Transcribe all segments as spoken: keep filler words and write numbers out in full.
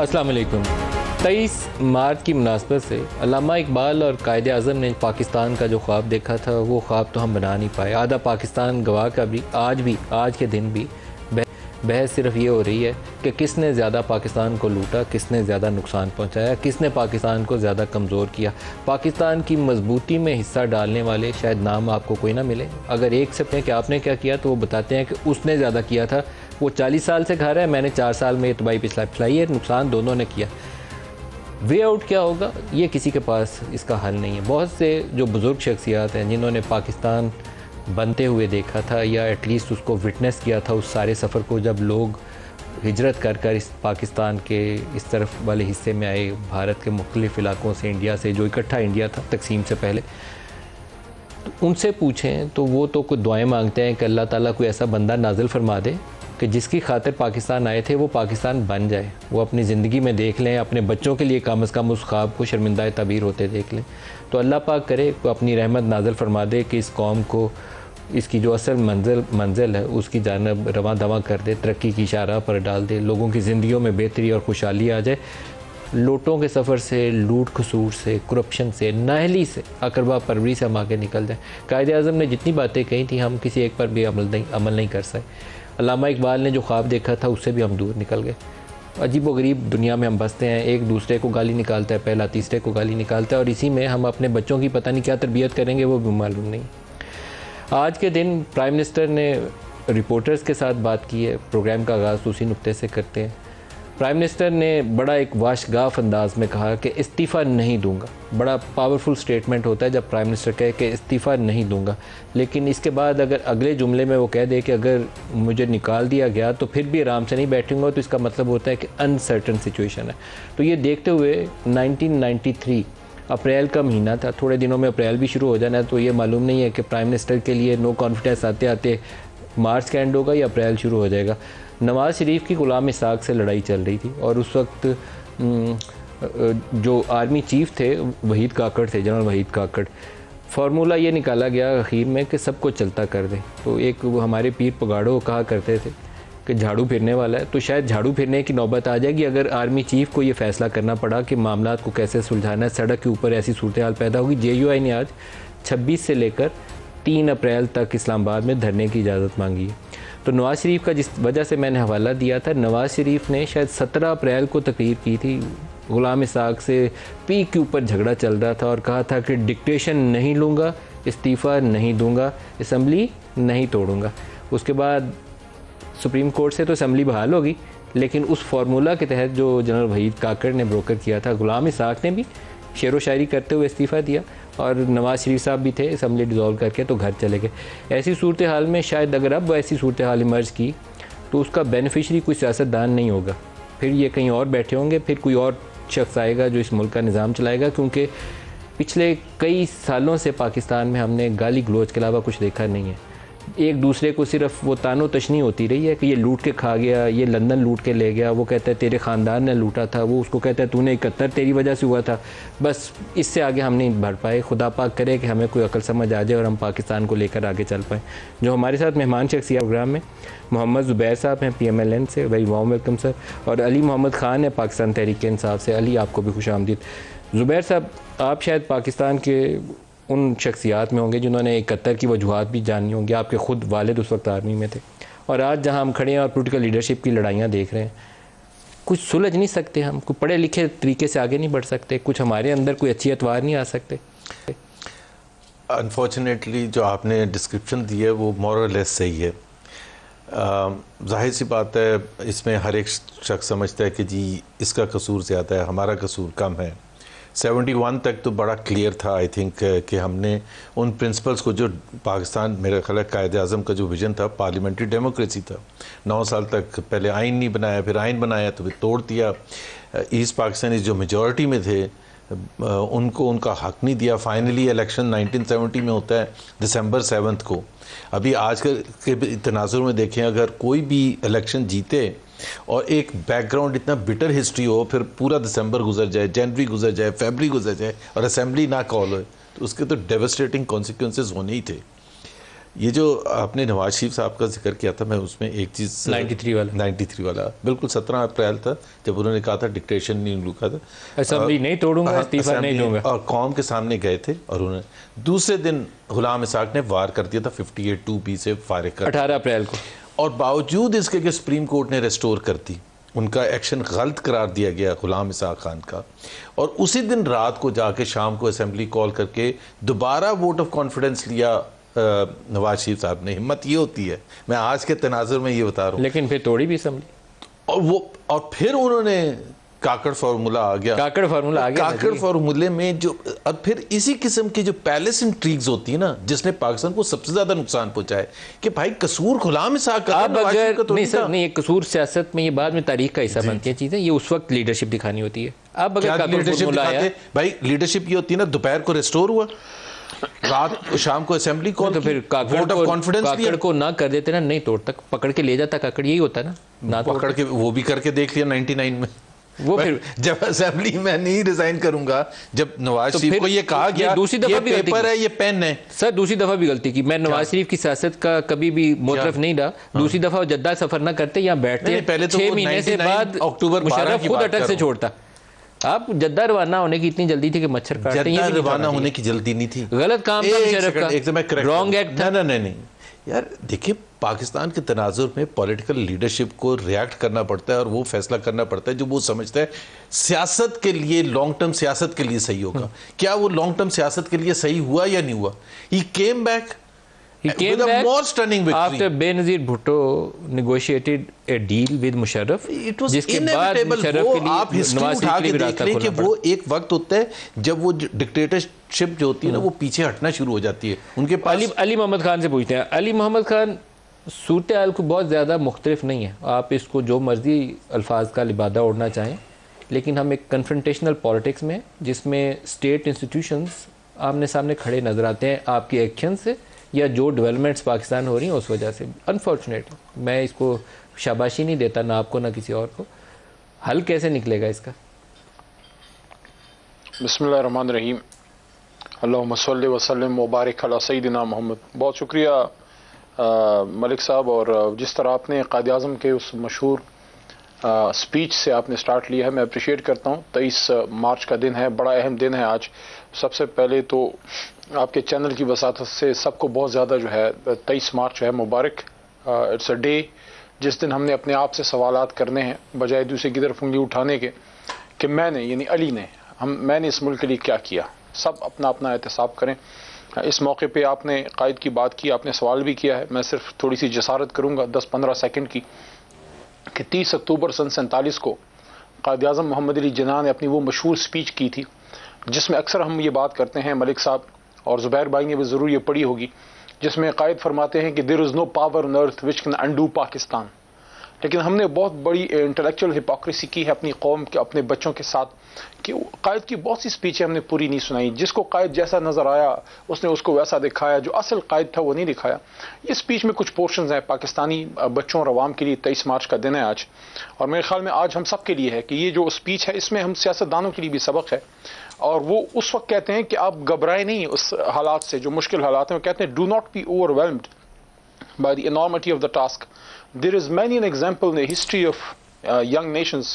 अस्सलाम वालेकुम। तेईस मार्च की मुनासबत से अल्लामा इकबाल और कायदे आज़म ने पाकिस्तान का जो ख्वाब देखा था वो ख्वाब तो हम बना नहीं पाए। आधा पाकिस्तान गवाह का भी आज भी आज के दिन भी बहस सिर्फ ये हो रही है कि किसने ज़्यादा पाकिस्तान को लूटा, किसने ज़्यादा नुकसान पहुंचाया, किसने पाकिस्तान को ज़्यादा कमज़ोर किया। पाकिस्तान की मजबूती में हिस्सा डालने वाले शायद नाम आपको कोई ना मिले। अगर एक से पूछें कि आपने क्या किया तो वो बताते हैं कि उसने ज़्यादा किया था, वो चालीस साल से खा रहा है, मैंने चार साल में तबाही पिछला पिछलाई है, नुकसान दोनों ने किया। वे आउट क्या होगा ये किसी के पास इसका हल नहीं है। बहुत से जो बुज़ुर्ग शख्सियात हैं जिन्होंने पाकिस्तान बनते हुए देखा था या एटलीस्ट उसको विटनेस किया था, उस सारे सफ़र को जब लोग हिजरत कर कर इस पाकिस्तान के इस तरफ वाले हिस्से में आए, भारत के मुख्तलिफ़ इलाक़ों से, इंडिया से, जो इकट्ठा इंडिया था तकसीम से पहले, तो उनसे पूछें तो वो तो कुछ दुआएं मांगते हैं कि अल्लाह ताला कोई ऐसा बंदा नाजिल फरमा दे कि जिसकी खातिर पाकिस्तान आए थे वो पाकिस्तान बन जाए, वो अपनी ज़िंदगी में देख लें, अपने बच्चों के लिए कम अज़ कम उस ख्वाब को शर्मिंदा तबीर होते देख लें। तो अल्लाह पाक करे को अपनी रहमत नाजिल फरमा दे कि इस कौम को इसकी जो असल मंजिल मंजिल है उसकी जानब रवां दवा कर दे, तरक्की की इशारा पर डाल दे, लोगों की ज़िंदगियों में बेहतरी और खुशहाली आ जाए। लोटों के सफ़र से, लूट खसूर से, करप्शन से, नाहली से, अकरबा परवरी से हम आगे निकल जाएँ। कायदे आज़म ने जितनी बातें कही थी हम किसी एक पर भी अमल नहीं अमल नहीं कर सके। अल्लामा इकबाल ने जो ख्वाब देखा था उससे भी हम दूर निकल गए। अजीब व गरीब दुनिया में हम बसते हैं, एक दूसरे को गाली निकालता है पहला, तीसरे को गाली निकालता है, और इसी में हम अपने बच्चों की पता नहीं क्या तरबियत करेंगे वो भी मालूम नहीं। आज के दिन प्राइम मिनिस्टर ने रिपोर्टर्स के साथ बात की है, प्रोग्राम का आगाज़ उसी नुक्ते से करते हैं। प्राइम मिनिस्टर ने बड़ा एक वाशगाफ अंदाज़ में कहा कि इस्तीफ़ा नहीं दूंगा। बड़ा पावरफुल स्टेटमेंट होता है जब प्राइम मिनिस्टर कहे कि इस्तीफ़ा नहीं दूंगा, लेकिन इसके बाद अगर अगले जुमले में वो कह दे कि अगर मुझे निकाल दिया गया तो फिर भी आराम से नहीं बैठूंगा, तो इसका मतलब होता है कि अनसर्टन सिचुएशन है। तो ये देखते हुए नाइनटीन नाइन्टी थ्री अप्रैल का महीना था, थोड़े दिनों में अप्रैल भी शुरू हो जाना है, तो ये मालूम नहीं है कि प्राइम मिनिस्टर के लिए नो कॉन्फिडेंस आते आते मार्च का एंड होगा या अप्रैल शुरू हो जाएगा। नवाज़ शरीफ की गुलाम इशाक से लड़ाई चल रही थी और उस वक्त जो आर्मी चीफ थे वहीद काकड़ थे, जनरल वहीद काकड़। फार्मूला ये निकाला गया आखिर में कि सबको चलता कर दें। तो एक हमारे पीर पगाड़ो कहा करते थे कि झाड़ू फिरने वाला है, तो शायद झाड़ू फिरने की नौबत आ जाएगी अगर आर्मी चीफ को ये फैसला करना पड़ा कि मामला को कैसे सुलझाना है। सड़क के ऊपर ऐसी सूरत हाल पैदा होगी। जे यू आई ने आज छब्बीस से लेकर तीन अप्रैल तक इस्लामाबाद में धरने की इजाज़त मांगी है। तो नवाज़ शरीफ का जिस वजह से मैंने हवाला दिया था, नवाज़ शरीफ ने शायद सत्रह अप्रैल को तकरीर की थी, ग़ुलाम इशाक से पी के ऊपर झगड़ा चल रहा था और कहा था कि डिक्टेशन नहीं लूँगा, इस्तीफ़ा नहीं दूँगा, असम्बली नहीं तोड़ूँगा। उसके बाद सुप्रीम कोर्ट से तो असम्बली बहाल होगी, लेकिन उस फार्मूला के तहत जो जनरल वहीद काकड़ ने ब्रोकर किया था, ग़ुलाम इशाक ने भी शेर व शायरी करते हुए इस्तीफ़ा दिया और नवाज़ शरीफ साहब भी थे, असम्बली डिज़ोल्व करके तो घर चले गए। ऐसी सूरत हाल में शायद अगर अब ऐसी सूरत हाल इमर्ज की तो उसका बेनिफिशरी कोई सियासतदान नहीं होगा, फिर ये कहीं और बैठे होंगे, फिर कोई और शख्स आएगा जो इस मुल्क का निज़ाम चलाएगा। क्योंकि पिछले कई सालों से पाकिस्तान में हमने गाली गलोच के अलावा कुछ देखा नहीं है। एक दूसरे को सिर्फ वो तानो तशनी होती रही है कि ये लूट के खा गया, ये लंदन लूट के ले गया, वो कहता है तेरे ख़ानदान ने लूटा था, वो उसको कहता है तूने इकहत्तर तेरी वजह से हुआ था। बस इससे आगे हम नहीं बढ़ पाए। खुदा पाक करे कि हमें कोई अकल समझ आ जाए और हम पाकिस्तान को लेकर आगे चल पाएँ। जो हमारे साथ मेहमान शख्सियत प्रोग्राम में मोहम्मद ज़ुबैर साहब हैं पी एम एल एन से, वेरी वार्म वेलकम सर, और अली मोहम्मद खान है पाकिस्तान तहरीक इंसाफ से। अली, आपको भी खुश आमदीद। ज़ुबैर साहब, आप शायद पाकिस्तान के उन शख्सियात में होंगे जिन्होंने इकहत्तर की वजूहत भी जानी होंगी। आपके ख़ुद वालिद उस वक्त आर्मी में थे और आज जहां हम खड़े हैं और पोलिटिकल लीडरशिप की लड़ाइयां देख रहे हैं, कुछ सुलझ नहीं सकते हम, कुछ पढ़े लिखे तरीके से आगे नहीं बढ़ सकते, कुछ हमारे अंदर कोई अच्छी अतवार नहीं आ सकते। अनफॉर्चुनेटली जो आपने डिस्क्रिप्शन दी है वो मोर और लेस सही है। जाहिर सी बात है, इसमें हर एक शख्स समझता है कि जी इसका कसूर ज़्यादा है, हमारा कसूर कम है। इकहत्तर तक तो बड़ा क्लियर था, आई थिंक कि हमने उन प्रिंसिपल्स को जो पाकिस्तान, मेरे ख्याल कायदे आज़म का जो विजन था पार्लियामेंट्री डेमोक्रेसी था, नौ साल तक पहले आइन नहीं बनाया, फिर आइन बनाया तो फिर तोड़ दिया। ईस्ट पाकिस्तानी जो मेजॉरिटी में थे उनको उनका हक नहीं दिया। फाइनली इलेक्शन नाइनटीन सेवेंटी में होता है दिसंबर सेवन्थ को। अभी आज के तनाजुर में देखें, अगर कोई भी इलेक्शन जीते और एक बैकग्राउंड इतना बिटर हिस्ट्री हो, फिर पूरा दिसंबर गुजर जाए, जनवरी गुजर जाए, फरवरी गुजर जाए और असेंबली ना कॉल हो, तो उसके तो डेवस्टेटिंग कॉन्सिक्वेंसेस होने ही थे। ये जो आपने नवाज शरीफ साहब का जिक्र किया था, मैं उसमें एक चीज़ तिरानवे वाला तिरानवे वाला बिल्कुल सत्रह अप्रैल था जब उन्होंने कहा था डिक्टेशन नहीं रुका था, असेंबली नहीं तोड़ूंगा, इस्तीफा नहीं दूंगा, और कौम के सामने गए थे और उन्होंने दूसरे दिन गुलाम इसाक ने वार कर दिया था फिफ्टी एट टू बी से फारिग कर अठारह अप्रैल को। और बावजूद इसके कि सुप्रीम कोर्ट ने रेस्टोर कर दी, उनका एक्शन गलत करार दिया गया गुलाम इसाक खान का, और उसी दिन रात को जाके शाम को असेंबली कॉल करके दोबारा वोट ऑफ कॉन्फिडेंस लिया नवाज शरीफ साहब ने। हिम्मत ये होती है, मैं आज के तनाजुर में ये बता रहा हूँ। लेकिन फिर तोड़ी भी असेंबली, और वो और फिर उन्होंने काकड़ फार्मूला आ गया, काकड़ फार्मूला आ गया। काकड़ फार्मूले में जो अब फिर इसी किस्म की जो पैलेस इंट्रीग्स होती है ना, जिसने पाकिस्तान को सबसे ज्यादा नुकसान पहुंचा है कि भाई कसूर गुलाम इसाक का नहीं सर, नहीं कसूर सियासत में, ये बाद में तारीख का हिस्सा बनती है चीजें, ये उस वक्त लीडरशिप दिखानी होती है। अब अगर लीडरशिप दिखाते भाई, लीडरशिप ये होती है ना, दोपहर को रेस्टोर हुआ, रात शाम को असेंबली कॉल, तो फिर वोट ऑफ कॉन्फिडेंस काकड़ को ना कर देते ना, नहीं तोड़ तक पकड़ के ले जाता काकड़, यही होता ना, पकड़ के वो भी करके देख लिया नाइनटी नाइन में वो। फिर जब असेंबली में नहीं रिजाइन करूंगा, जब नवाज तो शरीफ को ये कहा गया, दूसरी दफा भी पेपर है, ये पेन है सर, दूसरी दफा भी गलती की। मैं नवाज शरीफ की सियासत का कभी भी मुतरफ नहीं रहा। हाँ। दूसरी दफा जद्दा सफर ना करते, यहाँ बैठते पहले तो छह महीने से बाद अक्टूबर मुशर्रफ खुद अटक से छोड़ता। आप जद्दा रवाना होने की इतनी जल्दी थी कि मच्छर काटते हैं, रवाना होने की जल्दी नहीं थी, गलत काम था, रॉन्ग एक्ट था। नहीं यार देखिए, पाकिस्तान के तनाजुर में पॉलिटिकल लीडरशिप को रिएक्ट करना पड़ता है और वो फैसला करना पड़ता है जो वो समझता है सियासत के लिए, लॉन्ग टर्म सियासत के लिए सही होगा। क्या वो लॉन्ग टर्म सियासत के लिए सही हुआ या नहीं हुआ? He came back Came back after Benazir Bhutto negotiated a deal with Musharraf, जिसके बाद मुशर्रफ के लिए आप हिस्ट्री उठा के देख लें कि वो एक वक्त होता है जब वो डिक्टेटरशिप जो होती है ना, वो पीछे हटना शुरू हो जाती है। उनके पास अली अली मोहम्मद खान से पूछते हैं। अली मोहम्मद खान सूरत हाल को बहुत ज़्यादा मुख्तलिफ नहीं है, आप इसको जो मर्जी अल्फाज का लिबादा ओढ़ना चाहें, लेकिन हम एक कन्फ्रंटेशनल पॉलिटिक्स में, जिसमें स्टेट इंस्टीट्यूशंस आमने सामने खड़े नजर आते हैं आपके एक्शन से, या जो डेवलपमेंट्स पाकिस्तान हो रही हैं उस वजह से। अनफॉर्चुनेट, मैं इसको शाबाशी नहीं देता, ना आपको ना किसी और को। हल कैसे निकलेगा इसका? बिस्मिल्लाह रहमान रहीम, अल्लाहुम्मा सल्लि वसल्लिम मुबारक अला सय्यिदिना मोहम्मद। बहुत शुक्रिया मलिक साहब, और जिस तरह आपने कायदे आज़म के उस मशहूर स्पीच से आपने स्टार्ट लिया है, मैं अप्रिशिएट करता हूँ। तेईस मार्च का दिन है, बड़ा अहम दिन है आज। सबसे पहले तो आपके चैनल की वसात से सबको बहुत ज़्यादा जो है तेईस मार्च जो है मुबारक। इट्स अ डे जिस दिन हमने अपने आप से सवालात करने हैं, बजाय दूसरे की तरफ उंगली उठाने के कि मैंने यानी अली ने हम मैंने इस मुल्क के लिए क्या किया। सब अपना अपना एहतसाब करें। इस मौके पे आपने कायद की बात की, आपने सवाल भी किया है, मैं सिर्फ थोड़ी सी जसारत करूँगा दस पंद्रह सेकेंड की, कि तीस अक्टूबर सन सैंतालीस को कायद आज़म मोहम्मद अली जिन्ना ने अपनी वो मशहूर स्पीच की थी, जिसमें अक्सर हम ये बात करते हैं मलिक साहब, और ज़ुबैर भाई ने भी ज़रूर ये पढ़ी होगी, जिसमें कायद फरमाते हैं कि there is no power on earth which can undo Pakistan. लेकिन हमने बहुत बड़ी इंटेलेक्चुअल हिपोक्रेसी की है अपनी कौम के, अपने बच्चों के साथ, कि कायद की बहुत सी स्पीचें हमने पूरी नहीं सुनाई। जिसको कायद जैसा नज़र आया उसने उसको वैसा दिखाया, जो असल कायद था वो नहीं दिखाया। इस स्पीच में कुछ पोर्शंस हैं पाकिस्तानी बच्चों और आवाम के लिए। तेईस मार्च का दिन है आज, और मेरे ख्याल में आज हम सब के लिए है कि ये जो स्पीच है इसमें हम सियासतदानों के लिए भी सबक है। और वो उस वक्त कहते हैं कि आप घबराएं नहीं उस हालात से जो मुश्किल हालात हैं। वो कहते हैं do not be overwhelmed by the enormity of the task. There is many an example in the history of uh, young nations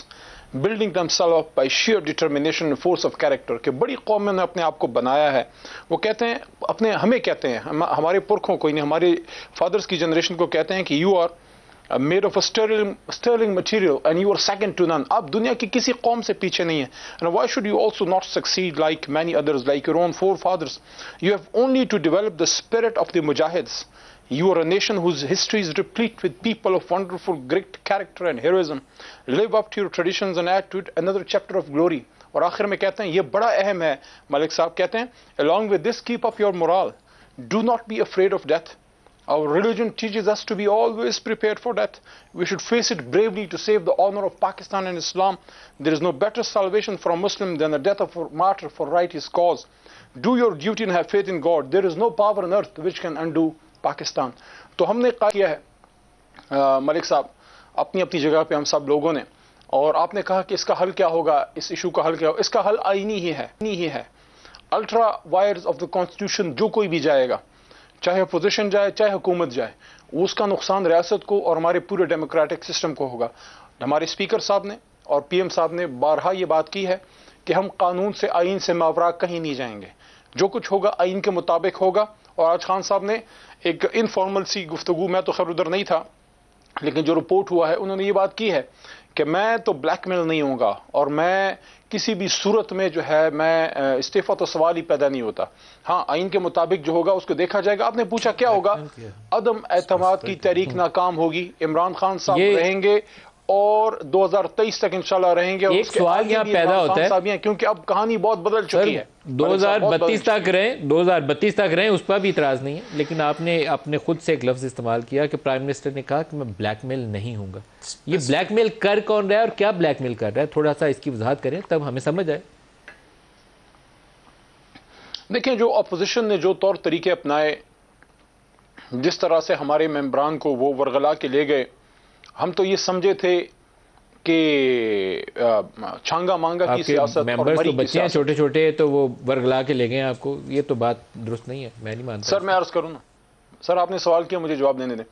building themselves up by sheer determination and force of character. कि बड़ी कौम ने अपने आप को बनाया है। वो कहते हैं अपने हमें कहते हैं हम, हमारे पुरखों को, इन्हें हमारे फादर्स की जनरेशन को कहते हैं कि you are made of a sterling sterling material and you are second to none. आप दुनिया की किसी कौम से पीछे नहीं है। And why should you also not succeed like many others like your own forefathers. You have only to develop the spirit of the मुजाहिद्स. You are a nation whose history is replete with people of wonderful great character and heroism. Live up to your traditions and add to it another chapter of glory. और आखिर में कहते हैं ये बड़ा अहम है मलिक साहब, कहते हैं along with this keep up your morale. Do not be afraid of death. Our religion teaches us to be always prepared for death. We should face it bravely to save the honor of Pakistan and Islam. There is no better salvation for a Muslim than the death of a martyr for righteous cause. Do your duty and have faith in God. There is no power on earth which can undo Pakistan. तो हमने कहा किया है मलिक साहब अपनी अपनी जगह पे हम सब लोगों ने, और आपने कहा कि इसका हल क्या होगा, इस इशू का हल क्या होगा। इसका हल आईनी ही है, नहीं ही है। Ultra vires of the constitution जो कोई भी जाएगा चाहे अपोजिशन जाए चाहे हुकूमत जाए, उसका नुकसान रियासत को और हमारे पूरे डेमोक्रेटिक सिस्टम को होगा। हमारे स्पीकर साहब ने और पी एम साहब ने बारहा ये बात की है कि हम कानून से आइन से मावरा कहीं नहीं जाएंगे, जो कुछ होगा आइन के मुताबिक होगा। और आज खान साहब ने एक इनफॉर्मल सी गुफ्तगू, मैं तो खैर उधर नहीं था लेकिन जो रिपोर्ट हुआ है, उन्होंने ये बात की है कि मैं तो ब्लैकमेल नहीं होऊंगा और मैं किसी भी सूरत में जो है मैं इस्तीफा तो सवाल ही पैदा नहीं होता। हाँ, आइन के मुताबिक जो होगा उसको देखा जाएगा। आपने पूछा क्या होगा? अदम एतमाद की तहरीक नाकाम होगी, इमरान खान साहब रहेंगे और दो हज़ार तेईस तक इंशाल्लाह रहेंगे। एक सवाल यहाँ पैदा होता है क्योंकि अब कहानी बहुत बदल चुकी है, दो हज़ार बत्तीस तक रहें दो हज़ार बत्तीस तक रहें उस पर भी इतराज़ नहीं है। लेकिन आपने अपने खुद से एक लफ्ज़ इस्तेमाल किया कि प्राइम मिनिस्टर ने कहा कि मैं ब्लैकमेल नहीं हूँगा। ये ब्लैकमेल कर कौन रहा है और क्या ब्लैकमेल कर रहा है, थोड़ा सा इसकी वजाहत करें तब हमें समझ आए। देखिए, जो अपोजिशन ने जो तौर तरीके अपनाए, जिस तरह से हमारे मेंबरान को वो वर्गला के ले गए, हम तो ये समझे थे कि छांगा मांगा की सियासत और मरी की सियासत। छोटे छोटे तो वो वर्गला के ले गए आपको, ये तो बात दुरुस्त नहीं है, मैं नहीं मानता। सर मैं अर्ज करूँ ना, सर आपने सवाल किया मुझे जवाब देने दें।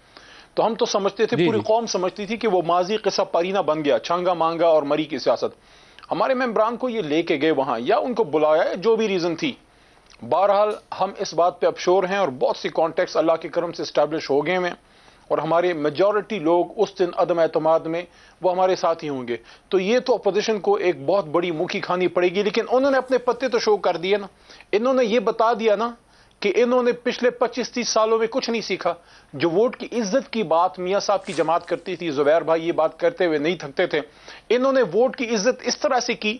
तो हम तो समझते थे, पूरी कौम समझती थी कि वो माजी किस्सा पारीना बन गया, छांगा मांगा और मरी की सियासत। हमारे मेम्बरान को ये लेके गए वहाँ या उनको बुलाया, जो भी रीज़न थी। बहरहाल हम इस बात पर अपशोर हैं और बहुत सी कॉन्टेक्ट्स अल्लाह के करम से इस्टेब्लिश हो गए हैं और हमारे मेजॉरिटी लोग उस दिन अदम एतमाद में वो हमारे साथ ही होंगे। तो ये तो अपोजिशन को एक बहुत बड़ी मुखी खानी पड़ेगी। लेकिन उन्होंने अपने पत्ते तो शो कर दिए ना, इन्होंने ये बता दिया ना कि इन्होंने पिछले पच्चीस तीस सालों में कुछ नहीं सीखा। जो वोट की इज्जत की बात मियाँ साहब की जमात करती थी, जुबैर भाई ये बात करते हुए नहीं थकते थे, इन्होंने वोट की इज्जत इस तरह से की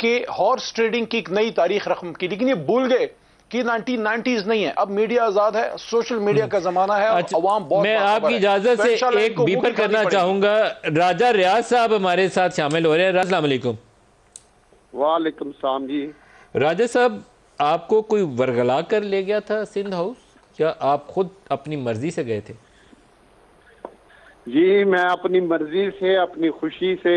कि हॉर्स ट्रेडिंग की एक नई तारीख रकम की। लेकिन ये भूल गए कि नाइनटीन नाइंटीज़ नहीं है, अब मीडिया आजाद है, सोशल मीडिया का जमाना है। अच्छा, आवाम बहुत मैं आपकी इजाजत से तो एक बीपर करना चाहूंगा। राजा रियाज साहब हमारे साथ शामिल हो रहे हैं। अस्सलाम वालेकुम। वालेकुम सलाम जी। राजा साहब, आपको कोई वर्गला कर ले गया था सिंध हाउस या आप खुद अपनी मर्जी से गए थे? जी, मैं अपनी मर्जी से अपनी खुशी से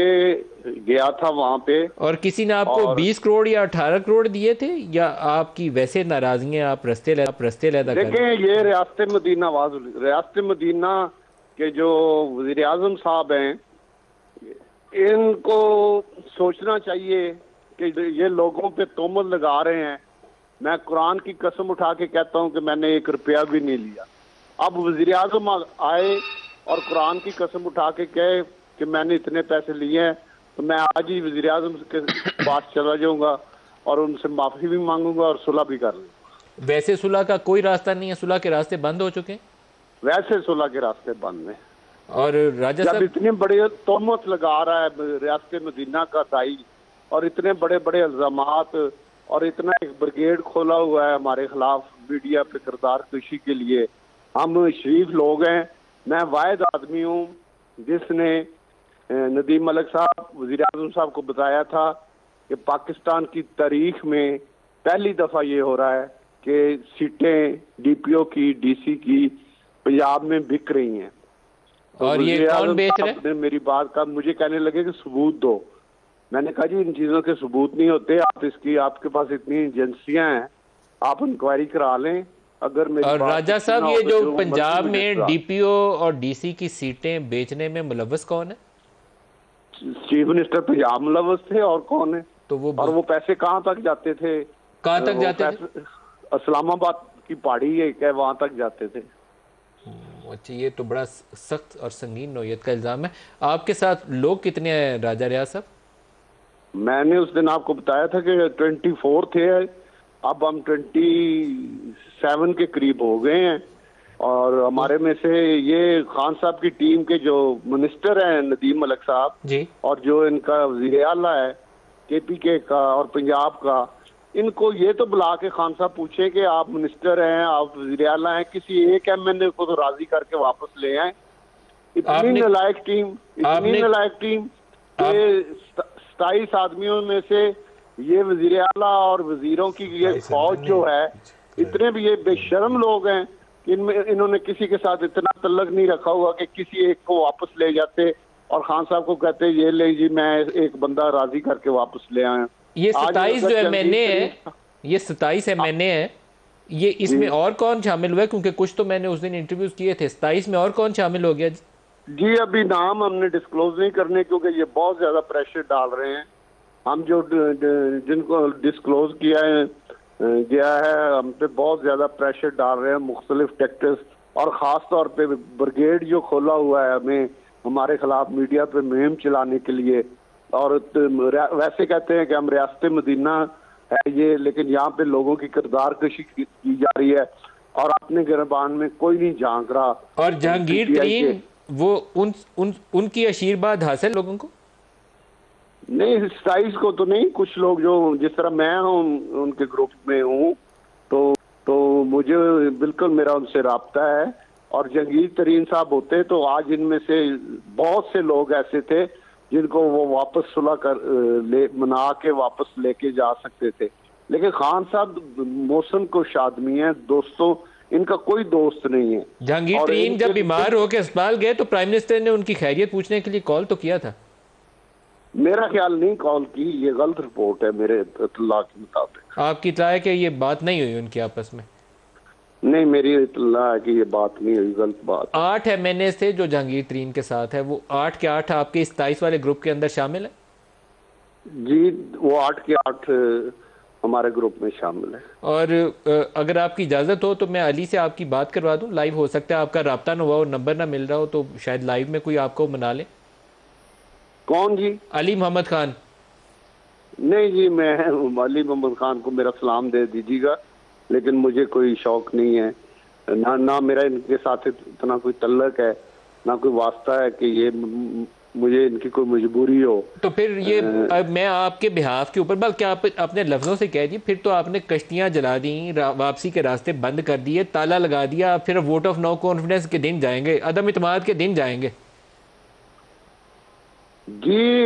गया था वहाँ पे। और किसी ने आपको और... बीस करोड़ या अठारह करोड़ दिए थे या आपकी वैसे नाराजगियाँ आप रस्ते ले, आप रस्ते लेदा कर? देखें, ये रियासत मदीना वाज रियासत मदीना के जो वज़ीर आज़म साहब हैं, इनको सोचना चाहिए कि ये लोगों पे तोमल लगा रहे हैं। मैं कुरान की कसम उठा के कहता हूँ कि मैंने एक रुपया भी नहीं लिया। अब वज़ीर आज़म आए और कुरान की कसम उठा के कहे कि मैंने इतने पैसे लिए हैं, तो मैं आज ही वज़ीर आज़म के पास चला जाऊंगा और उनसे माफ़ी भी मांगूंगा और सुलह भी कर लूँगा। वैसे सुलह का कोई रास्ता नहीं है, सुलह के रास्ते बंद हो चुके हैं। वैसे सुलह के रास्ते बंद हैं। और राजा साहब, इतने बड़े तोहमत लगा रहा है रियासत मदीना का दाई और इतने बड़े बड़े इल्ज़ामात और इतना एक ब्रिगेड खोला हुआ है हमारे खिलाफ मीडिया पे किरदार कशी के लिए। हम शरीफ लोग हैं, मैं वाहिद आदमी हूँ जिसने नदीम मलिक साहब वज़ीर आज़म साहब को बताया था कि पाकिस्तान की तारीख में पहली दफ़ा ये हो रहा है कि सीटें डीपीओ की, डीसी की पंजाब में बिक रही हैं। और तो ये कौन बेच रहे हैं? मेरी बात का मुझे कहने लगे कि सबूत दो। मैंने कहा जी, इन चीज़ों के सबूत नहीं होते। आप इसकी, आपके पास इतनी एजेंसियाँ हैं, आप इंक्वायरी करा लें। अगर और राजा साहब, ये जो, जो पंजाब में डीपीओ और डीसी की सीटें बेचने में मुलव्वस कौन है? चीफ मिनिस्टर पंजाब मुलव्वस थे और कौन है? तो वो और वो पैसे कहाँ तक जाते थे? कहाँ तक जाते थे? इस्लामाबाद की पहाड़ी है, वहाँ तक जाते थे। अच्छा, ये तो बड़ा सख्त और संगीन नौयत का इल्जाम है। आपके साथ लोग कितने हैं राजा रियाज साहब? मैंने उस दिन आपको बताया था कि ट्वेंटी फोर थे, अब हम सत्ताईस के करीब हो गए हैं। और हमारे में से ये खान साहब की टीम के जो मिनिस्टर हैं नदीम मलिक साहब जी, और जो इनका वज़ीर आला है केपीके का और पंजाब का, इनको ये तो बुला के खान साहब पूछे कि आप मिनिस्टर हैं, आप वज़ीर आला हैं, किसी एक एमएनए को तो राजी करके वापस ले आए। इतनी नालायक टीम, इतनी नालायक टीम के सताईस आदमियों में से ये वज़ीर आला और वज़ीरों की ये फौज जो है, इतने भी ये बेशर्म लोग हैं कि इनमें इन्होंने किसी के साथ इतना तल्लक नहीं रखा हुआ कि किसी एक को वापस ले जाते और खान साहब को कहते ये ले जी, मैं एक बंदा राजी करके वापस ले आया। ये सताईस जो एम एन ए है, ये सताईस एम एन ए है ये इसमें और कौन शामिल हुआ, क्योंकि कुछ तो मैंने उस दिन इंटरव्यूज किए थे, सताईस में और कौन शामिल हो गया? जी अभी नाम हमने डिस्क्लोज नहीं करने, क्योंकि ये बहुत ज़्यादा प्रेशर डाल रहे हैं। हम जो जिनको डिस्क्लोज किया है गया है, हम पे बहुत ज़्यादा प्रेशर डाल रहे हैं मुख्तलिफ फैक्टर्स, और ख़ास तौर पे ब्रिगेड जो खोला हुआ है हमें हमारे खिलाफ मीडिया पे मुहिम चलाने के लिए। और वैसे कहते हैं कि हम रियासत मदीना है ये, लेकिन यहाँ पे लोगों की किरदार कशी की जा रही है और अपने गिरबान में कोई नहीं झांक रहा। और जहांगीर तरीन वो उन, उन उनकी आशीर्वाद हासिल लोगों को नहीं, स्टाइल्स को तो नहीं, कुछ लोग जो जिस तरह मैं हूँ उनके ग्रुप में हूँ, तो तो मुझे बिल्कुल मेरा उनसे रबता है। और जहांगीर तरीन साहब होते तो आज इनमें से बहुत से लोग ऐसे थे जिनको वो वापस सुलह कर ले मना के वापस लेके जा सकते थे, लेकिन खान साहब मौसम को शादमी है, दोस्तों इनका कोई दोस्त नहीं है। जहांगीर तरीन जब बीमार होकर अस्पताल गए तो प्राइम मिनिस्टर ने उनकी खैरियत पूछने के लिए कॉल तो किया था। मेरा ख्याल नहीं कॉल की, ये गलत रिपोर्ट है मेरे इत्तला के मुताबिक। आपकी इत्तला है कि ये बात नहीं हुई उनके आपस में? नहीं, मेरी इत्तला है कि ये बात नहीं हुई, गलत बात। आठ एम एन ए से जो जहांगीर तरीन के साथ है, वो आठ के आठ आपके सताईस वाले ग्रुप के अंदर शामिल है? जी वो आठ के आठ हमारे ग्रुप में शामिल है। और अगर आपकी इजाज़त हो तो मैं अली से आपकी बात करवा दूं, लाइव हो सकता है आपका रब्ता ना हुआ और नंबर ना मिल रहा हो, तो शायद लाइव में कोई आपको मना ले। कौन जी? अली मोहम्मद खान। नहीं जी, मैं अली मोहम्मद खान को मेरा सलाम दे दीजिएगा, लेकिन मुझे कोई शौक नहीं है, ना ना मेरा इनके साथ इतना कोई तल्लक है, ना कोई वास्ता है कि ये मुझे इनकी कोई मजबूरी हो। तो फिर ये आ, मैं आपके बिहाफ के ऊपर, बल्कि आप अपने लफ्जों से कह दिए, फिर तो आपने कश्तियां जला दी, वापसी के रास्ते बंद कर दिए, ताला लगा दिया, फिर वोट ऑफ नो कॉन्फिडेंस के दिन जाएंगे, अदम इतमाद के दिन जाएंगे। जी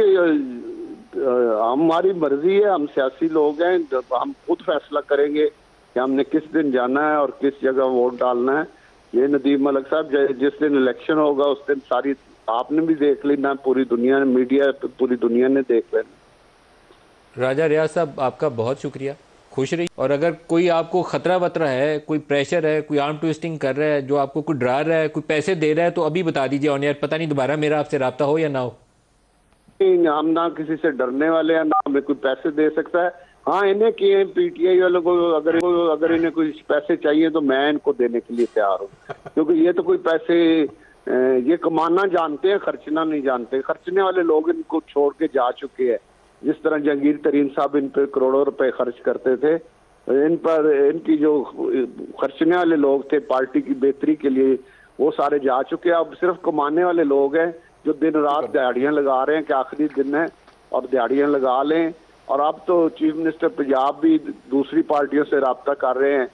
हमारी मर्जी है, हम सियासी लोग हैं, हम खुद फैसला करेंगे कि हमने किस दिन जाना है और किस जगह वोट डालना है। ये नदीम मलिक साहब, जिस दिन इलेक्शन होगा उस दिन सारी आपने भी देख लेना, पूरी दुनिया ने, मीडिया पूरी दुनिया ने देख लेना। राजा रियाज साहब आपका बहुत शुक्रिया, खुश रही। और अगर कोई आपको खतरा वतरा है, कोई प्रेशर है, कोई आर्म ट्विस्टिंग कर रहा है, जो आपको कोई डरा रहा है, कोई पैसे दे रहा है, तो अभी बता दीजिए ऑन एयर, पता नहीं दोबारा मेरा आपसे रब्ता हो या ना हो। हम ना किसी से डरने वाले हैं, ना हमें कोई पैसे दे सकता है। हाँ इन्हें किए पीटीआई वालों को, अगर अगर इन्हें कुछ पैसे चाहिए तो मैं इनको देने के लिए तैयार हूँ, क्योंकि ये तो कोई पैसे ये कमाना जानते हैं, खर्चना नहीं जानते। खर्चने वाले लोग इनको छोड़ के जा चुके हैं, जिस तरह जहांगीर तरीन साहब इन पर करोड़ों रुपए खर्च करते थे, इन पर इनकी जो खर्चने वाले लोग थे पार्टी की बेहतरी के लिए, वो सारे जा चुके हैं। अब सिर्फ कमाने वाले लोग हैं जो दिन रात दिहाड़ियां लगा रहे हैं कि आखिरी दिन है और दिहाड़ियां लगा लें। और अब तो चीफ मिनिस्टर पंजाब भी दूसरी पार्टियों से रब्ता कर रहे हैं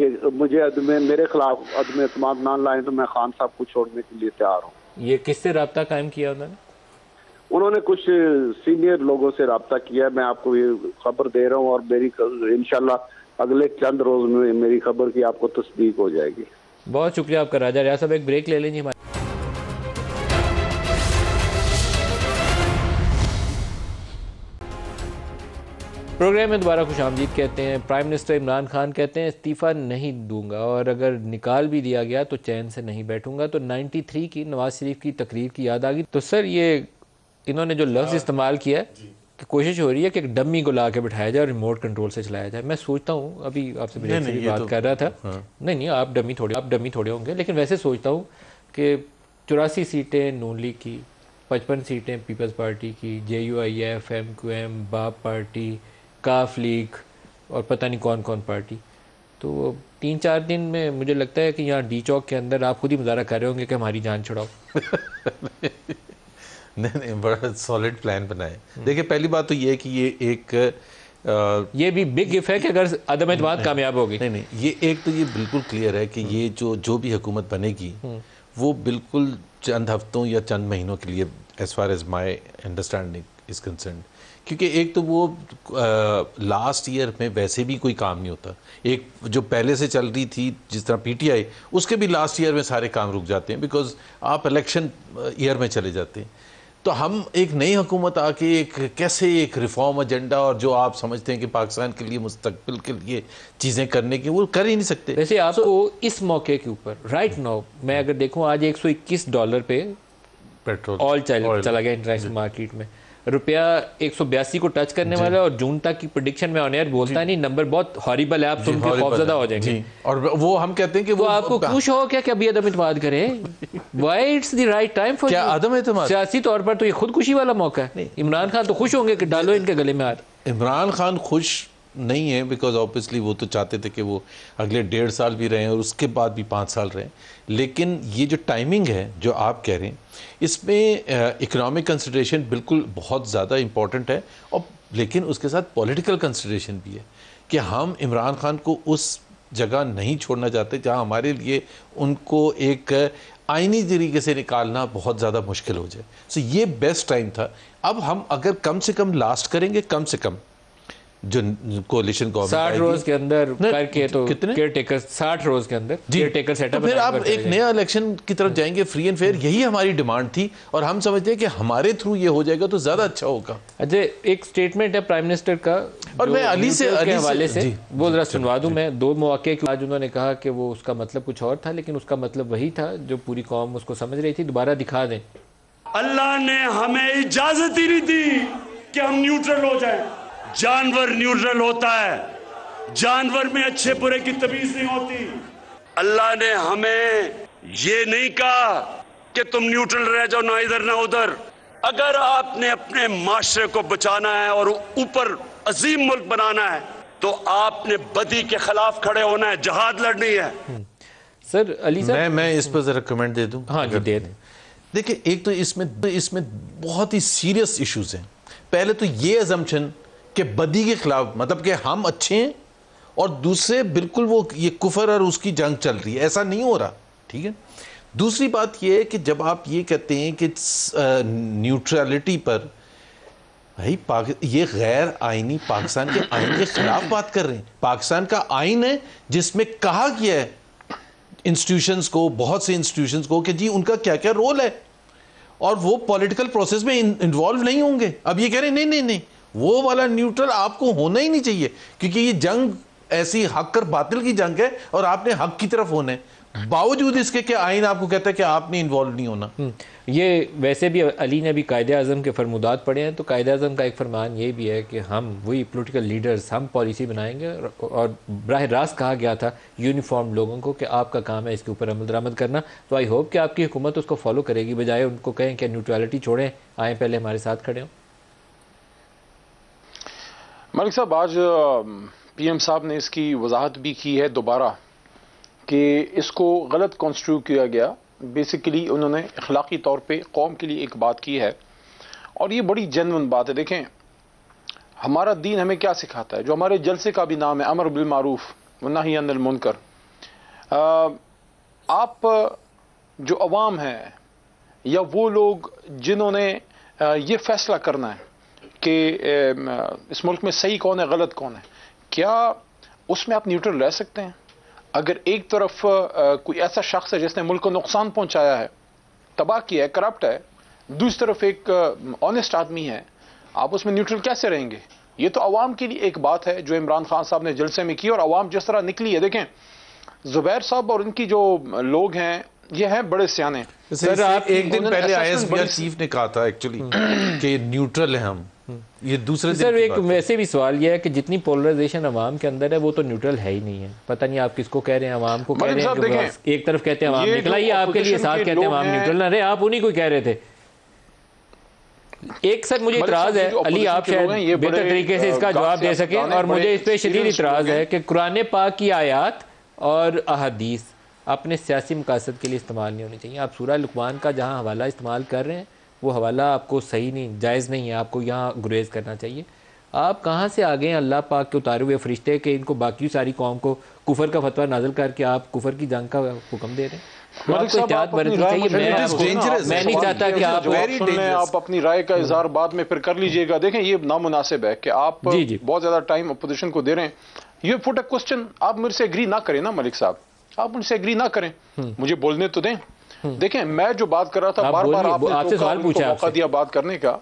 कि मुझे अदमे मेरे खिलाफ अदम एतमाद ना लाएं, तो मैं खान साहब को छोड़ने के लिए तैयार हूँ। ये किससे रब्ता कायम किया उन्होंने? उन्होंने कुछ सीनियर लोगों से रब्ता किया, मैं आपको ये खबर दे रहा हूँ, और मेरी इंशाल्लाह अगले चंद रोज में मेरी खबर की आपको तस्दीक हो जाएगी। बहुत शुक्रिया आपका राजा रियाज साहब। एक ब्रेक ले लेंगे हमारे। प्रोग्राम में दोबारा खुश आमदीद कहते हैं। प्राइम मिनिस्टर इमरान खान कहते हैं इस्तीफ़ा नहीं दूंगा, और अगर निकाल भी दिया गया तो चैन से नहीं बैठूंगा। तो तिरानवे की नवाज शरीफ की तकरीर की याद आ गई। तो सर ये इन्होंने जो लफ्ज़ इस्तेमाल किया है कि कोशिश हो रही है कि एक डम्मी को ला के बिठाया जाए और रिमोट कंट्रोल से चलाया जाए। मैं सोचता हूँ, अभी आपसे बात कर रहा था, नहीं नहीं आप डमी थोड़े आप डमी थोड़े होंगे, लेकिन वैसे सोचता हूँ कि चौरासी सीटें नून लीग की, पचपन सीटें पीपल्स पार्टी की, J U I F M Q M BAP party, calf league और पता नहीं कौन कौन पार्टी, तो तीन चार दिन में मुझे लगता है कि यहाँ डी चौक के अंदर आप खुद ही मुजाहरा कर रहे होंगे कि हमारी जान छुड़ाओ। नहीं नहीं, बड़ा सॉलिड प्लान बनाए। देखिए पहली बात तो ये कि ये एक आ, ये भी बिग गिफ्ट है कि अगर अदम एतमाद कामयाब होगी। नहीं नहीं, ये एक तो ये बिल्कुल क्लियर है कि ये जो जो भी हुकूमत बनेगी वो बिल्कुल चंद हफ्तों या चंद महीनों के लिए as far as my understanding is concern, क्योंकि एक तो वो आ, लास्ट ईयर में वैसे भी कोई काम नहीं होता। एक जो पहले से चल रही थी जिस तरह पीटीआई, उसके भी लास्ट ईयर में सारे काम रुक जाते हैं, बिकॉज आप इलेक्शन ईयर में चले जाते हैं। तो हम एक नई हुकूमत आके एक कैसे एक रिफॉर्म एजेंडा और जो आप समझते हैं कि पाकिस्तान के लिए मुस्तकबिल के लिए चीज़ें करने की वो कर ही नहीं सकते। वैसे आपको so, इस मौके के ऊपर राइट नाउ मैं अगर देखूं आज एक सौ इक्कीस डॉलर पे पेट्रोल ऑयल चला गया इंटरनेशनल मार्केट में, रुपया एक सौ बयासी को टच करने वाला है और जून तक की प्रोडिक्शन में ऑन एयर बोलता नहीं, नंबर बहुत हॉरिबल है, आप सुन के खौफजदा हो जाएंगे और वो हम कहते हैं कि वो आपको खुश हो क्या कि अभी अदम इतमाद करें। Why it's the right time for क्या अदम इतमाद? सियासी तौर पर तो ये खुदकुशी वाला मौका है। इमरान खान तो खुश होंगे कि डालो इनके गले में हाथ। इमरान खान खुश नहीं है बिकॉज ऑब्वियसली वो तो चाहते थे कि वो अगले डेढ़ साल भी रहें और उसके बाद भी पाँच साल रहें, लेकिन ये जो टाइमिंग है जो आप कह रहे हैं इसमें इकोनॉमिक कंसिडरेशन बिल्कुल बहुत ज़्यादा इम्पॉर्टेंट है और लेकिन उसके साथ पॉलिटिकल कंसिडरेशन भी है कि हम इमरान खान को उस जगह नहीं छोड़ना चाहते जहाँ हमारे लिए उनको एक आइनी तरीके से निकालना बहुत ज़्यादा मुश्किल हो जाए। सो so, ये बेस्ट टाइम था। अब हम अगर कम से कम लास्ट करेंगे कम से कम जो कोलिशन गवर्नमेंट साठ रोज के अंदर करके तो कितने केयर टेकर साठ रोज के अंदर केयर टेकर सेटअप तो फिर आप एक नया इलेक्शन की तरफ जाएंगे फ्री एंड फेयर। यही हमारी डिमांड थी और हम समझते हैं कि हमारे थ्रू ये हो जाएगा तो ज्यादा अच्छा होगा। अजय एक स्टेटमेंट है प्राइम मिनिस्टर का और मैं अली से अली हवाले से वो जरा सुनवा दूं। मैं दो मौके आज उन्होंने कहा कि वो उसका मतलब कुछ और था लेकिन उसका मतलब वही था जो पूरी कौम उसको समझ रही थी। दोबारा दिखा दें। अल्लाह ने हमें इजाजत ही नहीं दी कि हम न्यूट्रल हो जाए। जानवर न्यूट्रल होता है, जानवर में अच्छे बुरे की तमीज नहीं होती। अल्लाह ने हमें ये नहीं कहा कि तुम न्यूट्रल रह जाओ, ना इधर ना उधर। अगर आपने अपने माशरे को बचाना है और ऊपर अजीम मुल्क बनाना है तो आपने बदी के खिलाफ खड़े होना है, जहाद लड़नी है। सर अली साहब मैं मैं इस पर जरा कमेंट दे दूं। हाँ जी दे दें। देखिए एक तो इसमें इसमें बहुत ही सीरियस इशूज हैं। पहले तो ये अजम्पशन कि बदी के खिलाफ मतलब कि हम अच्छे हैं और दूसरे बिल्कुल वो ये कुफर और उसकी जंग चल रही है, ऐसा नहीं हो रहा। ठीक है, दूसरी बात ये है कि जब आप ये कहते हैं कि न्यूट्रलिटी पर भाई पाक ये गैर आइनी पाकिस्तान के आइन के खिलाफ बात कर रहे हैं। पाकिस्तान का आइन है जिसमें कहा गया है इंस्टीट्यूशंस को, बहुत से इंस्टीट्यूशंस को कि जी उनका क्या क्या रोल है और वो पॉलिटिकल प्रोसेस में इन्वॉल्व नहीं होंगे। अब ये कह रहे हैं नहीं नहीं नहीं वो वाला न्यूट्रल आपको होना ही नहीं चाहिए क्योंकि ये जंग ऐसी हक और बातिल की जंग है और आपने हक की तरफ होने बावजूद इसके कि आइन आपको कहता है कि आपने इन्वॉल्व नहीं होना। ये वैसे भी अली ने भी कायदे आज़म के फरमुदात पढ़े हैं तो कायदे आज़म का एक फरमान ये भी है कि हम वही पॉलिटिकल लीडर्स हम पॉलिसी बनाएंगे और बराह रास्त कहा गया था यूनिफॉर्म लोगों को कि आपका काम है इसके ऊपर अमल दरामद करना। तो आई होप कि आपकी हुकूमत उसको फॉलो करेगी बजाय उनको कहें कि न्यूट्रलिटी छोड़ें, आए पहले हमारे साथ खड़े हों। मलिक साहब आज पीएम साहब ने इसकी वजाहत भी की है दोबारा कि इसको गलत कॉन्स्टिट्यूट किया गया। बेसिकली उन्होंने अखलाकी तौर पे कौम के लिए एक बात की है और ये बड़ी जेन्युइन बात है। देखें हमारा दीन हमें क्या सिखाता है, जो हमारे जलसे का भी नाम है अमर बिल मारूफ व नही अनिल मुनकर। आप जो अवाम हैं या वो लोग जिन्होंने ये फैसला करना है कि इस मुल्क में सही कौन है गलत कौन है, क्या उसमें आप न्यूट्रल रह सकते हैं? अगर एक तरफ कोई ऐसा शख्स है जिसने मुल्क को नुकसान पहुंचाया है, तबाह किया है, करप्ट है, दूसरी तरफ एक ऑनेस्ट आदमी है, आप उसमें न्यूट्रल कैसे रहेंगे? ये तो आवाम के लिए एक बात है जो इमरान खान साहब ने जलसे में की और आवाम जिस तरह निकली है। देखें जुबैर साहब और इनकी जो लोग हैं ये है बड़े सियाने। सर आप एक दिन पहले आईएसबीआर चीफ ने कहा था एक्चुअली कि न्यूट्रल है हम, ये दूसरे सर एक वैसे भी सवाल यह है कि जितनी पोलराइजेशन अवाम के अंदर है वो तो न्यूट्रल है ही नहीं है। पता नहीं आप किसको कह रहे हैं, अवाम को कह रहे हैं, एक तरफ कहते हैं अवाम निकला ही आपके लिए, साथ कहते हैं अवाम न्यूट्रल ना रहे, आप उन्हीं को कह रहे थे। एक सर मुझे इतराज है अली, आप शायद बेहतर तरीके से इसका जवाब दे सकें और मुझे इस पर शदीद इतराज है कि कुरान पाक की आयात और अहादीस अपने सियासी मकासद के लिए इस्तेमाल नहीं होनी चाहिए। आप सूरह लुकमान का जहाँ हवाला इस्तेमाल कर रहे हैं वो हवाला आपको सही नहीं, जायज़ नहीं है, आपको यहाँ गुरेज करना चाहिए। आप कहाँ से आ गए अल्लाह पाक के उतारे हुए फरिश्ते के इनको बाकी सारी कौम को कुफर का फतवा नाजिल करके आप कुफर की जंग का हुक्म दे रहे हैं। मैं नहीं चाहता कि आप अपनी राय का इजहार बाद में फिर कर लीजिएगा। देखें ये नामुनासिब है कि आप बहुत ज़्यादा टाइम अपोजिशन को दे रहे हैं। ये पुट अ क्वेश्चन, आप मुझसे एग्री ना करें ना मलिक साहब, आप मुझसे एग्री ना करें, मुझे बोलने तो दें। देखें मैं जो बात कर रहा था, बार बार आपने सवाल पूछा, मौका दिया बात करने का,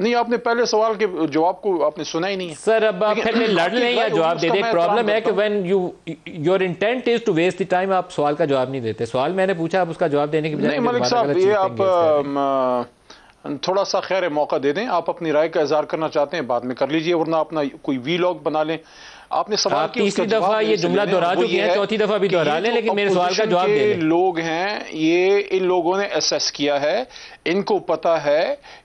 नहीं आपने पहले सवाल के जवाब को आपने सुना ही नहीं है सर। अब आप पहले लड़ लें या जवाब दे दें, प्रॉब्लम है कि when you your intent is to waste the time, आप सवाल का जवाब नहीं देते। सवाल मैंने पूछा, आप उसका जवाब देने के बजाय नहीं मलिक साहब ये आप थोड़ा सा खैर मौका दे दें, आप अपनी राय का इजहार करना चाहते हैं बाद में कर लीजिए, वरना अपना कोई वीलॉग बना लें। आपने सवाल की तीसरी दफा ये जुमला दोहरा चुके हैं, चौथी दफा भी दोहरा लें, लेकिन मेरे सवाल का जवाब दे दें। लोग हैं ये, इन लोगों ने असेस किया है, इनको पता है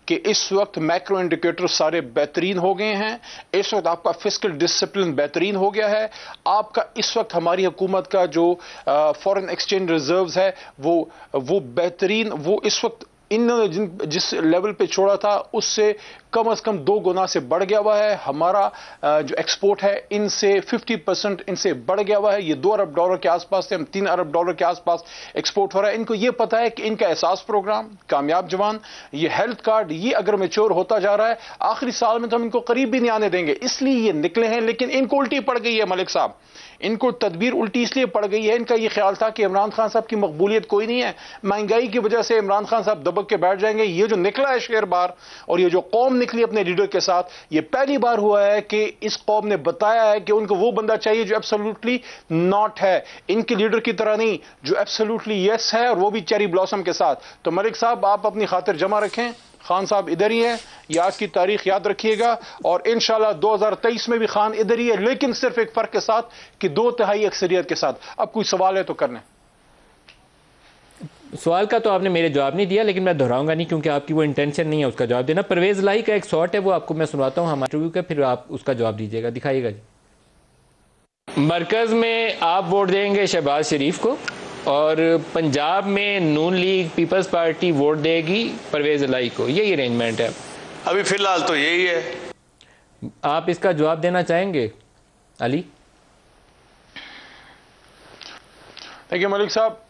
कि इस वक्त मैक्रो इंडिकेटर सारे बेहतरीन हो गए हैं, इस वक्त आपका फिस्कल डिसिप्लिन बेहतरीन हो गया है, आपका इस वक्त हमारी हुकूमत का जो फॉरेन एक्सचेंज रिजर्व्स है वो वो बेहतरीन, वो इस वक्त इन्होंने जिन जिस लेवल पे छोड़ा था उससे कम अज कम दो गुना से बढ़ गया हुआ है। हमारा जो एक्सपोर्ट है इनसे पचास परसेंट इनसे बढ़ गया हुआ है, ये दो अरब डॉलर के आसपास से हम तीन अरब डॉलर के आसपास एक्सपोर्ट हो रहा है। इनको ये पता है कि इनका एहसास प्रोग्राम, कामयाब जवान, ये हेल्थ कार्ड, ये अगर मेच्योर होता जा रहा है आखिरी साल में तो हम इनको करीब भी नहीं आने देंगे, इसलिए ये निकले हैं। लेकिन इनको उल्टी पड़ गई है मलिक साहब, इनको तदबीर उल्टी इसलिए पड़ गई है। इनका ये ख्याल था कि इमरान खान साहब की मकबूलियत कोई नहीं है, महंगाई की वजह से इमरान खान साहब दबक के बैठ जाएंगे। ये जो निकला है शेर बार और ये जो कौम निकली अपने लीडर के साथ, ये पहली बार हुआ है कि इस कौम ने बताया है कि उनको वो बंदा चाहिए जो एब्सोल्युटली नॉट है, इनके लीडर की तरह नहीं, जो एब्सोल्युटली यस है, और वो भी चेरी ब्लॉसम के साथ। तो मलिक साहब आप अपनी खातिर जमा रखें, खान साहब इधर ही है, ये आज की तारीख याद रखिएगा, और इंशाल्लाह दो हजार तेईस में भी खान इधर ही है, लेकिन सिर्फ एक फर्क के साथ कि दो तिहाई अक्सरियत के साथ। अब कोई सवाल है तो करने। सवाल का तो आपने मेरे जवाब नहीं दिया, लेकिन मैं दोहराऊंगा नहीं क्योंकि आपकी वो इंटेंशन नहीं है उसका जवाब देना। परवेज इलाही का एक शॉट है, वो आपको मैं सुनाता हूँ हमारे इंटरव्यू का, फिर आप उसका जवाब दीजिएगा। दिखाइएगा जी। मरकज़ में आप वोट देंगे शहबाज शरीफ को और पंजाब में Noon league peoples party vote देगी परवेज इलाही को, यही अरेंजमेंट है अभी फिलहाल, तो यही है। आप इसका जवाब देना चाहेंगे अली? देखिए मलिक साहब,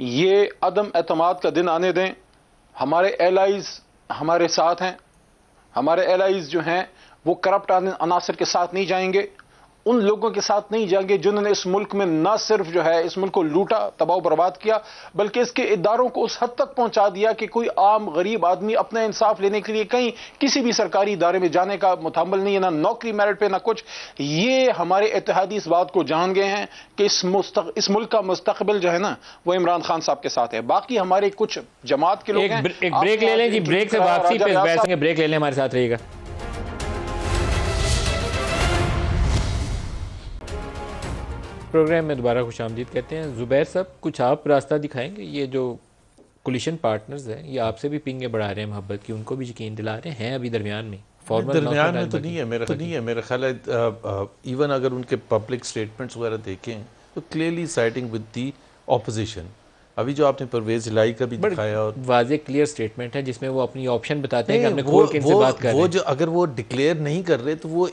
ये अदम एतमाद का दिन आने दें, हमारे एलाइज हमारे साथ हैं, हमारे एलाइज जो हैं वो करप्ट अनासर के साथ नहीं जाएंगे, उन लोगों के साथ नहीं जाएंगे जिन्होंने इस मुल्क में ना सिर्फ जो है इस मुल्क को लूटा, तबाह बर्बाद किया, बल्कि इसके इदारों को उस हद तक पहुंचा दिया कि कोई आम गरीब आदमी अपना इंसाफ लेने के लिए कहीं किसी भी सरकारी इदारे में जाने का मुताम्मल नहीं है, ना नौकरी मेरिट पे ना कुछ। ये हमारे इत्तेहादी इस बात को जान गए हैं कि इस मुस्तक, इस मुल्क का मुस्तकबिल जो है ना वो इमरान खान साहब के साथ है। बाकी हमारे कुछ जमात के लोग ब्रेक ले लें जी, ब्रेक से वापसी पे बैठेंगे, ब्रेक ले लें, हमारे साथ रहिएगा। प्रोग्राम में दोबारा खुशामदीद कहते हैं। ज़ुबैर साहब कुछ आप रास्ता दिखाएंगे, ये जो कोलिशन पार्टनर्स हैं ये आपसे भी पिंगे बढ़ा रहे हैं मोहब्बत की, उनको भी यकीन दिला रहे हैं अभी दरमियान में, फॉर्मल दरमियान में तो नहीं है मेरा, तो नहीं है मेरा ख्याल है। इवन अगर उनके पब्लिक स्टेटमेंट्स वगैरह देखें तो clearly siding with the opposition, अभी जो आपने परवेज इलाही का भी दिखाया, और वाज़े क्लियर स्टेटमेंट है जिसमें वो अपनी ऑप्शन बताते हैं कि हमने खोल के इनसे बात कर रहे हैं। वो जो अगर वो डिक्लेयर नहीं कर रहे तो वो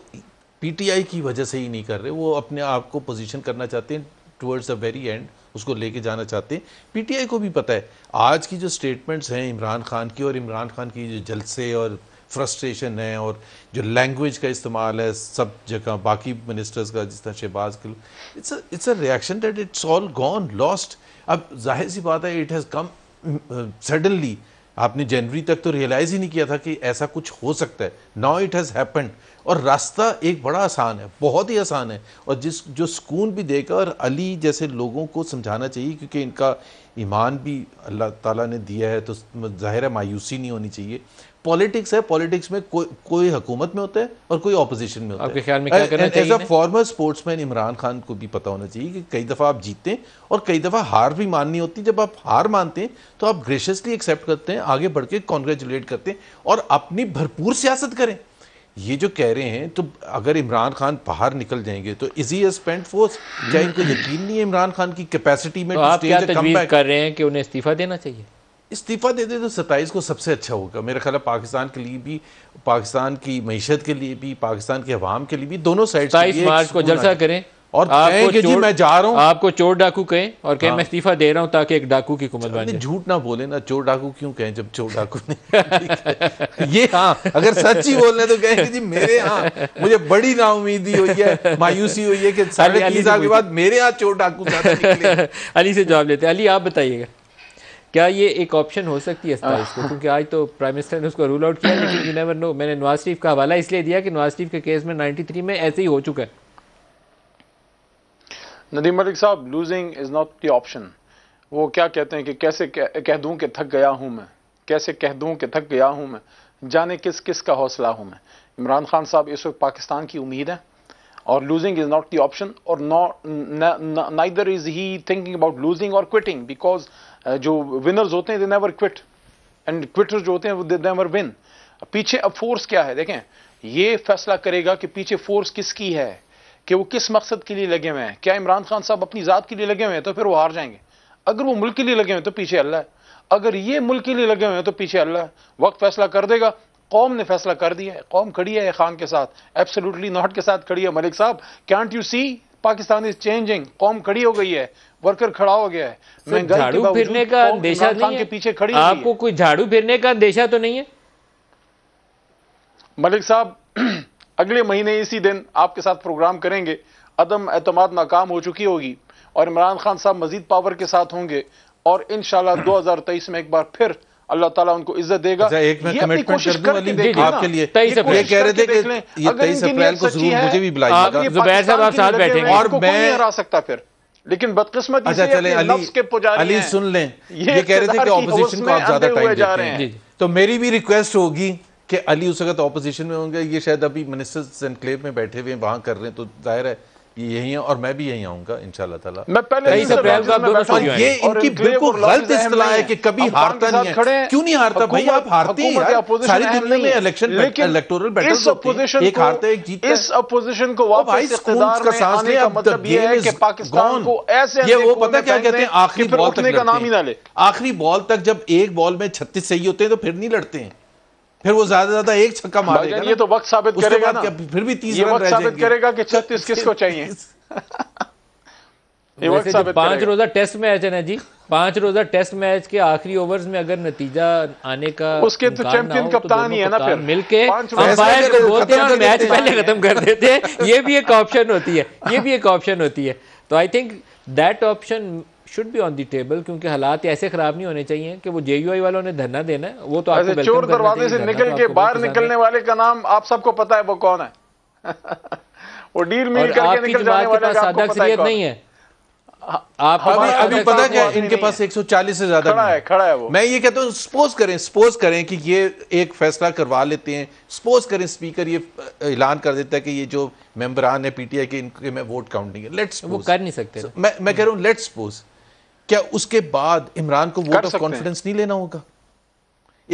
पीटीआई की वजह से ही नहीं कर रहे, वो अपने आप को पोजीशन करना चाहते हैं टुवर्ड्स द वेरी एंड, उसको लेके जाना चाहते हैं। पीटीआई को भी पता है आज की जो स्टेटमेंट्स हैं इमरान खान की, और इमरान खान की जो जलसे और फ्रस्ट्रेशन है, और जो लैंग्वेज का इस्तेमाल है सब जगह बाकी मिनिस्टर्स का, जिस तरह शहबाज के, it's it's a reaction that it's all gone lost. अब जाहिर सी बात है इट हैज़ कम सडनली, आपने जनवरी तक तो रियलाइज़ ही नहीं किया था कि ऐसा कुछ हो सकता है, नाउ इट हैज़ हैपन। और रास्ता एक बड़ा आसान है, बहुत ही आसान है, और जिस जो सुकून भी देगा, और अली जैसे लोगों को समझाना चाहिए क्योंकि इनका ईमान भी अल्लाह ताला ने दिया है, तो ज़ाहिर है मायूसी नहीं होनी चाहिए। पॉलिटिक्स है, पॉलिटिक्स में को, कोई हुकूमत में होता है और कोई ऑपोजिशन में होता है। आपके ख्याल में क्या करना चाहिए? As a former sportsman Imran Khan को भी पता होना चाहिए कि कई दफ़ा आप जीतते हैं और कई दफ़ा हार भी माननी होती है। जब आप हार मानते हैं तो आप ग्रेशियसली एक्सेप्ट करते हैं, आगे बढ़ के कॉन्ग्रेचुलेट करते हैं और अपनी भरपूर सियासत करें। ये जो कह रहे हैं, तो अगर इमरान खान बाहर निकल जाएंगे तो इजी एज स्पेंट फोर्स, क्या इनको यकीन नहीं है इमरान खान की कैपेसिटी में? तो आप क्या तजवीज़ कर रहे हैं कि उन्हें इस्तीफ़ा देना चाहिए? इस्तीफ़ा दे दे तो सत्ताईस को सबसे अच्छा होगा मेरा ख्याल है, पाकिस्तान के लिए भी, पाकिस्तान की मईशत के लिए भी, पाकिस्तान के अवाम के लिए भी, दोनों साइड। सत्ताईस मार्च को जलसा करें और कि जी मैं जा रहा हूं, आपको चोर डाकू कहें और कहें हाँ। मैं इस्तीफा दे रहा हूं ताकि एक डाकू की हुकूमत बने। झूठ ना बोले ना, चोर डाकू क्यों कहें जब चोर डाकू नहीं ये हाँ अगर सच ही बोलने तो कहें कि जी मेरे यहाँ मुझे बड़ी नाउमीदी हुई है, मायूसी हुई है कि साढ़े तीन साल के बाद मेरे यहाँ चोर डाकू। अली से जवाब लेते हैं। अली आप बताइएगा क्या ये एक ऑप्शन हो सकती है इसको, क्योंकि आज तो प्राइम मिनिस्टर ने उसको रूल आउट किया, लेकिन यू नेवर नो। मैंने नवाज शरीफ का हवाला इसलिए दिया कि नवाज शरीफ के केस में नाइन्टी थ्री में ऐसे ही हो चुका है। नदीम मलिक साहब, losing is not the option. वो क्या कहते हैं कि कैसे कह दूं कि थक गया हूं मैं, कैसे कह दूं कि थक गया हूं मैं, जाने किस किस का हौसला हूं मैं। इमरान खान साहब इस वक्त पाकिस्तान की उम्मीद है और losing is not the option, और neither is he thinking about losing और क्विटिंग, बिकॉज जो विनर्स होते हैं they never quit and quitters जो होते हैं दे नेवर विन। पीछे अब फोर्स क्या है देखें, ये फैसला करेगा कि पीछे फोर्स किसकी है, कि वो किस मकसद के लिए लगे हुए हैं। क्या इमरान खान साहब अपनी ज़ात के लिए लगे हुए हैं तो फिर वो हार जाएंगे, अगर वो मुल्क के लिए लगे हुए हैं तो पीछे अल्लाह है, अगर ये मुल्क के लिए लगे हुए हैं तो पीछे अल्लाह है। वक्त फैसला कर देगा, कौम ने फैसला कर दिया है, कौम खड़ी है खान के साथ, एब्सोल्युटली नॉट के साथ खड़ी है। मलिक साहब can't you see Pakistan is changing, कौम खड़ी हो गई है, वर्कर खड़ा हो गया है। झाड़ू फिरने का अंदेशा खान के पीछे खड़ी, आपको कोई झाड़ू फिरने का अंदेशा तो नहीं है? मलिक साहब अगले महीने इसी दिन आपके साथ प्रोग्राम करेंगे, अदम एतमाद नाकाम हो चुकी होगी और इमरान खान साहब मजीद पावर के साथ होंगे और इंशाल्लाह दो हजार तेईस में एक बार फिर अल्लाह ताला उनको इज्जत देगा। एक मैं कमिटमेंट कर दूं अली आपके लिए, ये कह रहे थे कि ये तेईस अप्रैल को जरूर मुझे भी बुलाइएगा, जुबैर साहब आप साथ बैठेंगे और मैं नहीं हरा सकता फिर, लेकिन बदकिस्मती से अली सुन लें, ये कह रहे थे कि ऑपोजिशन को आप ज्यादा टाइम दे रहे हैं, तो मेरी भी रिक्वेस्ट होगी कि अली उस वक्त ऑपोजिशन में होंगे, ये शायद अभी मिनिस्टर्स एनक्लेव में बैठे हुए हैं, वहां कर रहे हैं, तो जाहिर है ये यही है और मैं भी यही आऊंगा इंशाल्लाह ताला। मैं पहले तेईस अप्रैल का दोनों ये इनकी बिल्कुल गलत इस्तलाह है कि कभी हारता नहीं है। क्यों नहीं हारता भाई, आप हारते ही यार, सारी दुनिया में इलेक्शन इलेक्टोरल बैटल्स होते हैं, एक हारता है एक जीतता है। इस अपोजिशन को वापस इख्तियार में आने का मतलब ये है कि पाकिस्तान को ऐसे ये वो पता क्या कहते हैं, आखिरी बॉल तक का नाम ही ना ले, आखिरी बॉल तक जब एक बॉल में छत्तीस सही होते हैं तो फिर नहीं लड़ते हैं, फिर वो ज्यादा ज्यादा एक छक्का मारेगा। ये तो वक्त साबित करेगा ना, फिर भी तीस रन रह जाएंगे, साबित करेगा कि छत्तीस किसको चाहिए। पांच रोजा टेस्ट मैच है ना जी, पांच रोजा टेस्ट मैच के आखिरी ओवर्स में अगर नतीजा आने का उसके तो चैंपियन कप्तान ही है ना, फिर मिलके अंपायर को बोलते हैं और मैच पहले खत्म कर देते हैं, ये भी एक ऑप्शन होती है, ये भी एक ऑप्शन होती है। तो I think that option should be on the table, क्योंकि हालात ऐसे खराब नहीं होने चाहिए कि वो जेयूआई वालों ने धरना देना है, वो तो आपको चोर दरवाजे से निकल के बाहर निकलने वाले का नाम आप सबको पता है वो कौन है वो डील मील करके निकल जाने वाले का आपको पता है नहीं है। आप अभी अभी पता क्या इनके पास एक सौ चालीस से ज्यादा खड़ा है, खड़ा है वो। मैं ये कहता हूँ सपोज करें, सपोज करें कि ये एक फैसला करवा लेते हैं, सपोज करें स्पीकर ये ऐलान कर देता है कि ये जो मेंबरान है पीटीआई के इनके मैं वोट काउंट नहीं है, लेट्स वो कर नहीं सकते। मैं मैं कह रहा हूँ लेट्स सपोज, क्या उसके बाद इमरान को वोट ऑफ कॉन्फिडेंस नहीं लेना होगा?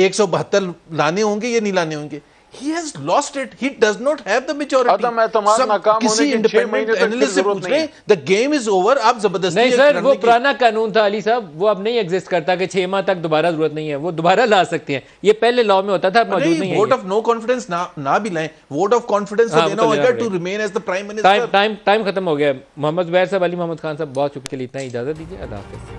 एक सौ बहत्तर लाने होंगे या नहीं लाने होंगे? He has lost it. He does not have the majority. किसी independent analyst से पूछ लें, the game is over. आप जबरदस्ती नहीं सर, वो पुराना कानून था अली साहब, वो अब नहीं एग्जिस्ट करता कि छह माह तक दोबारा जरूरत नहीं है, वो दोबारा ला सकते हैं, ये पहले लॉ में होता था, अब मौजूद नहीं है। वोट ऑफ नो कॉन्फिडेंस ना ना भी लाएं, वोट ऑफ कॉन्फिडेंस देना होगा to remain as the prime minister. Time time खत्म हो गया। मोहम्मद जुबैर साहब, अली मोहम्मद खान साहब बहुत शुक्रिया, इतना इजाजत दीजिए, अल्लाह हाफिज।